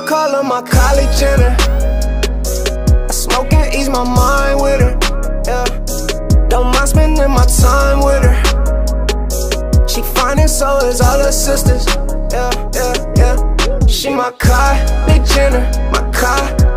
I call her my Kylie Jenner. I smoke and ease my mind with her, yeah. Don't mind spending my time with her. She fine and so is all her sisters, yeah, yeah, yeah. She my Kylie Jenner, my Kylie